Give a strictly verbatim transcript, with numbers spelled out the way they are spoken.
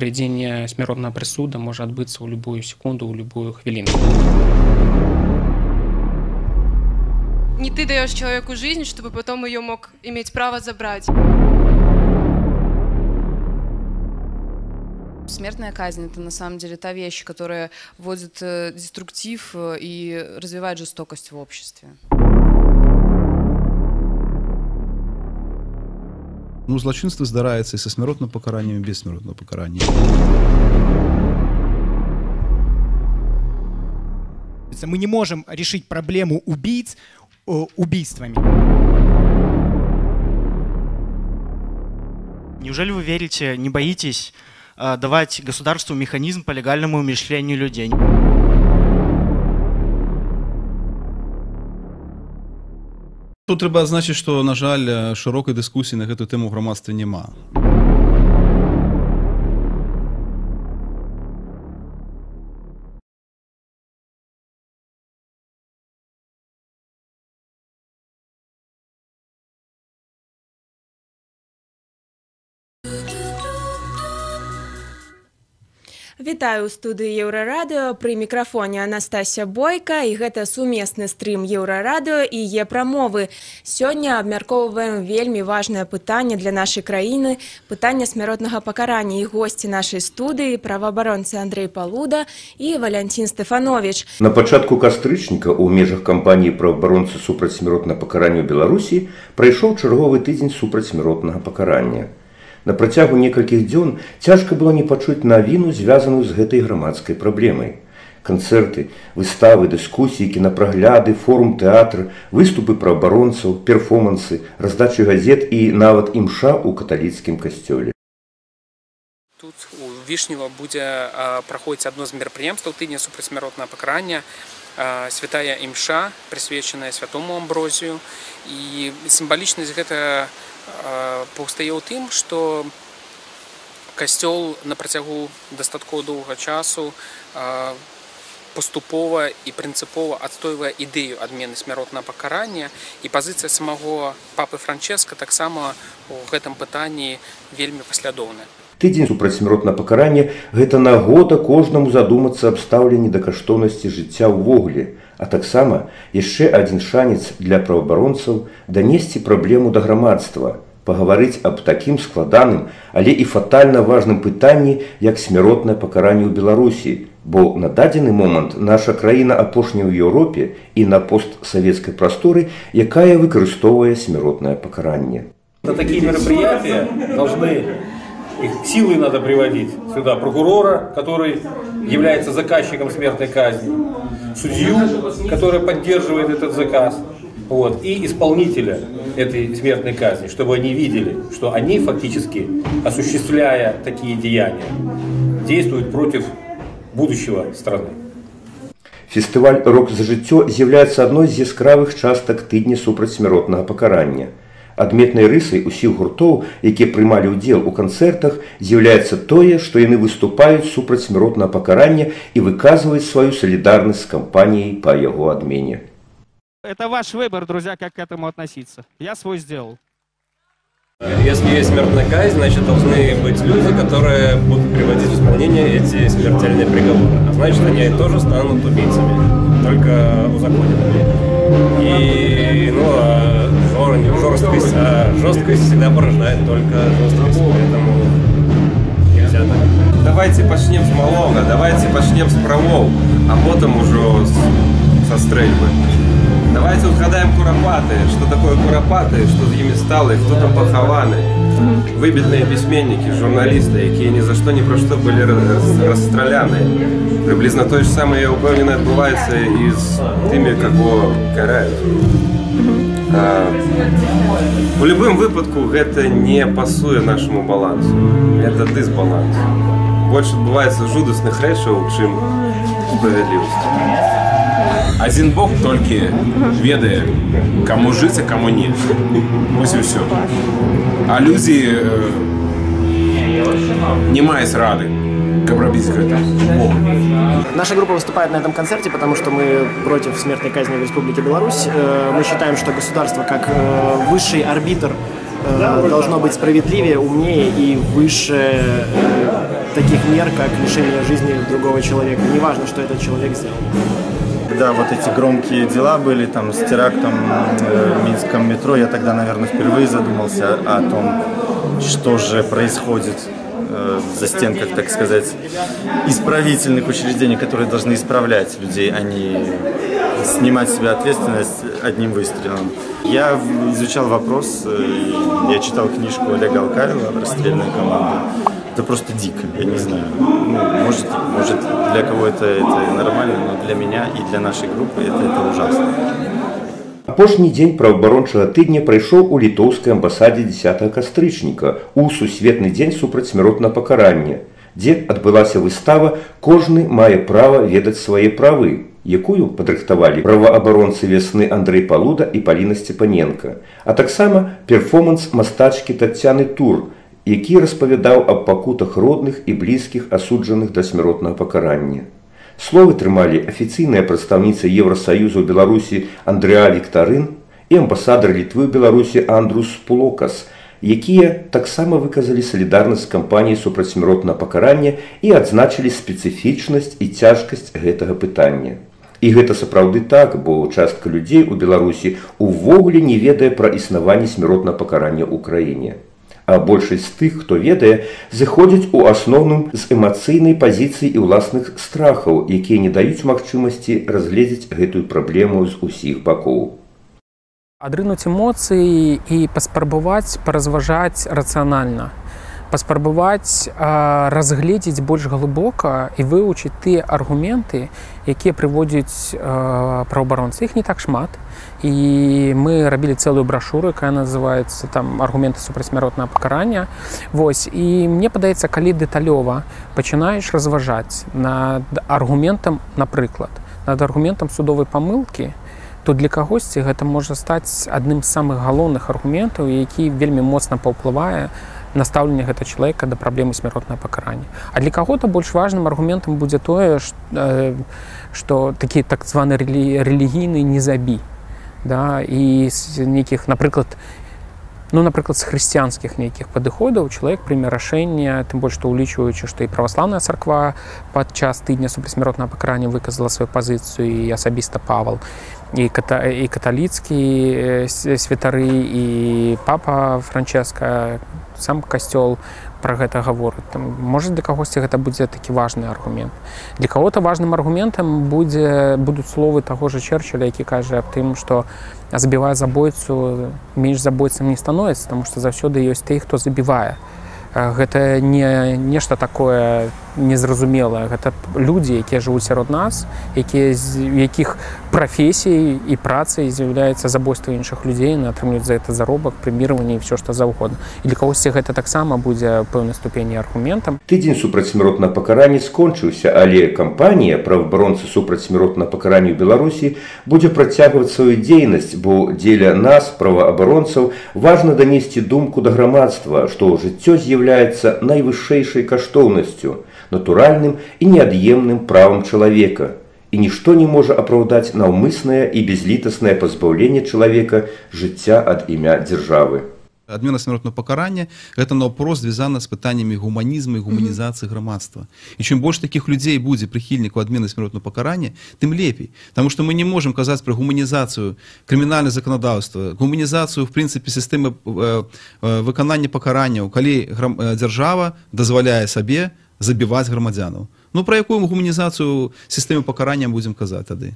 Прыведзенне смяротнага прысуда можа адбыцца ў любую секунду, ў любую хвіліну. Не ты даёшь человеку жизнь, чтобы потом её мог иметь право забрать. Смертная казнь – это на самом деле та вещь, которая вводит деструктив и развивает жестокость в обществе. Ну, злочинство здараецца і са смяротным пакараннем, і без смяротнага пакарання. Мы не можем решить проблему убийц убийствами. Неужели вы верите, не боитесь давать государству механизм по легальному умышлению людей? Тут треба адзначыць, што, на жаль, шырокай дыскусіі на гэтую тэму ў грамадстве няма. Вітаю ў студыі Еўрарадыё, пры мікрафоне Анастасія Бойка, і гэта сумесны стрым Еўрарадыё і Е-прамовы. Сёння абмяркоўваем вельмі важнае пытанне для нашай краіны, пытанне смяротнага пакарання, і госці нашай студыі праваабаронцы Андрей Палуда і Валентин Стефанович. На пачатку кастрычніка ў межах кампаніі праваабаронцы супраць смяротнага пакарання ў Беларусі прайшоў чарговы тыдзень супраць смяротнага пакарання. На працягу некалькіх дзён цяжка было не пачуць навіну, звязаную з гэтай грамадскай праблемай. Канцэрты, выставы, дыскусіі, кінапрагляды, форум тэатр, выступы праваабаронцаў, перформансы, раздачы газет і нават імша ў каталіцкім касцёле. Тут у Вишнева будзе праходзіць адно з мерапрыемстваў тыдня супраць смяротнага пакарання. Святая імша, прысвечаная святому Амвросію. І сімвалічнасць гэта паўстае ў тым, што касцёл на працягу дастаткова доўга часу паступова і прынцыпова адстойвае ідэю адмены смяротнага пакарання, і пазіцыя самого папы Францыска таксама у гэтым пытанні вельмі паслядоўная. Тыдзень супраць смяротнага пакарання – гэта нагода кожнаму задумацца аб стаўленні да каштоўнасці жыцця ўвогуле, а таксама яшчэ адзін шанец для праваабаронцаў данесці праблему да грамадства, пагаварыць аб такім складаным, але і фатальна важным пытанні, як смяротнае пакаранне ў Беларусі, бо на дадзены момант наша краіна апошняя ў Еўропе і на постсавецкай прасторы, якая выкарыстоўвае смяротнае пакаранне. На такія мерапрыятыя должны их силой надо приводить сюда прокурора, который является заказчиком смертной казни, судью, который поддерживает этот заказ, вот, и исполнителя этой смертной казни, чтобы они видели, что они фактически, осуществляя такие деяния, действуют против будущего страны. Фестываль «Рок за життё» является одной из яскравых часток тыдня супраць смяротнага пакарання. Адметнай рысай усіх гуртоў, якія прымалі ўдзел у канцэртах, з'яўляецца тое, што яны выступаюць супраць смяротнага пакарання і выказваюць сваю салідарнасць з кампаніяй па яго адмене. Это ваш выбор, друзья, как к этому относиться. Я свой сделал. Если есть смертная казнь, значит, должны быть люди, которые будут приводить в исполнение эти смертельные приговоры. А значит, они тоже станут убийцами, только узаконенными. И, ну, а жесткость, а жесткость всегда порождает только жесткость, поэтому нельзя так. Давайте почнем с малого, давайте почнем с правов, а потом уже со стрельбы. Давайте угадаем Куропаты, что такое Куропаты, что за ими стало и кто там похованы. Выбитные письменники, журналисты, которые ни за что, ни про что были расстреляны. Приблизно то же самое, я уверен, отбывается и с теми, кого карают. У любым выпадку гэта не пасуе нашаму балансу, это дысбаланс. Больш адбываецца жудасных рэчаў, чым справядлівасць. Адзін Бог толькі ведае, каму жыць, а каму не. Вось і ўсё. А людзі не маюць рады, каб рабіць гэта. Наша группа выступает на этом концерте, потому что мы против смертной казни в Республике Беларусь. Мы считаем, что государство как высший арбитр должно быть справедливее, умнее и выше таких мер, как лишение жизни другого человека. Неважно, что этот человек сделал. Когда вот эти громкие дела были там с терактом в минском метро, я тогда, наверное, впервые задумался о том, что же происходит в застенках, так сказать, исправительных учреждений, которые должны исправлять людей, а не снимать с себя ответственность одним выстрелом. Я изучал вопрос, я читал книжку Олега Алкайла «Расстрельная команда». Это просто дико, я не знаю. Ну, может, может для кого-то это нормально, но для меня и для нашей группы это, это ужасно. Апошні дзень праваабарончага тыдня прайшоў у літоўскай амбасадзе дзесятага кастрычніка у сусветны дзень супраць смяротнага пакарання, дзе адбылася выстава «Кожны мае права ведаць свае правы», якую падрыхтавалі праваабаронцы вясны Андрей Палуда і Паліна Степаненко, а таксама перформанс мастачкі Татьяны Тур, які распавядаў аб пакутах родных і блізкіх асуджаных да смяротнага пакарання. Словы трымалі афіцыйная прадстаўніца Еўрасаюза ў Беларусі Андреа Викторин і амбасадар Літвы ў Беларусі Андрус Пулокос, якія таксама выказалі салідарнасць з кампаніяй супраць смяротнага пакарання і адзначылі спецыфічнасць і цяжкасць гэтага пытання. І гэта сапраўды так, бо частка людзей у Беларусі увогуле не ведае пра існаванне смяротнага пакарання ў краіне. А большасць з тых, хто ведае, зыходзяць у асноўным з эмацыйнай пазіцыі і ўласных страхаў, якія не даюць магчымасці разгледзець гэтую праблему з усіх бакоў. Адрынуць эмоцыі і паспрабаваць паразважаць рацыянальна, паспрабаваць разгледзець больш глыбока і вывучыць тыя аргументы, якія прыводзяць праваабаронцы. Іх не так шмат. И мы робили целую брошюру, которая называется там «Аргументы супрацьмяротнага пакарання». Вось. И мне подается, коли деталёва начинаешь разважать над аргументом, например, над аргументом судовой помылки, то для кагосьці это может стать одним из самых главных аргументов, который вельми мощно повлияет на ставленне этого человека до проблемы смертного покарания. А для кого-то больше важным аргументом будет то, что, что такие так званые религийные «не заби». Да, и с неких, например, ну, например, с христианских неких падыходов человек прыме рашэнне, тем больше, что улічваючы, что и православная церква падчас тыдня супрацьмяротнага пакарання выказала свою позицию, и особисто Павел, и, ката, и католицкие святары, и папа Франциск, сам касцёл про гэта говорит. Может, для кого-то это будет таки важный аргумент. Для кого-то важным аргументом будет, будут словы того же Черчилля, які каже об тем, что забивая забойцу, меньше забойцем не становится, потому что завсёды есть те, кто забивает. Это не нечто такое незразумелое. Это люди, которые живут сярод нас, якія, якіх профессией и працей является забойство іншых людей, на атрымліваць за это заробок, прэміраванне и все, что заўгодна. И для кагосьці гэта таксама будзе пэўнай ступені аргументам. Тыдзень супраць смяротнага пакарання скончыўся, але кампанія праваабаронцы супраць смяротнага пакарання ў Беларусі будзе працягваць сваю дзейнасць, бо дзеля нас, праваабаронцаў, важна данесці думку да грамадства, што жыццё з'яўляецца является наивысшей каштоўнасцю, натуральным и неотъемным правом человека, и ничто не может оправдать наумысное и безлитостное позбавление человека життя от имя державы. Адмена смертного покарания – это вопрос, связанный с пытаниями гуманизма и гуманизации громадства. И чем больше таких людей будет прихильнику адмены смертного покарания, тем лепей. Потому что мы не можем казать про гуманизацию криминального законодательства, гуманизацию, в принципе, системы э, э, выполнения покарания, коли э, держава дозволяя себе забивать громадянов. Ну, про какую гуманизацию системы покарания будем казать тогда?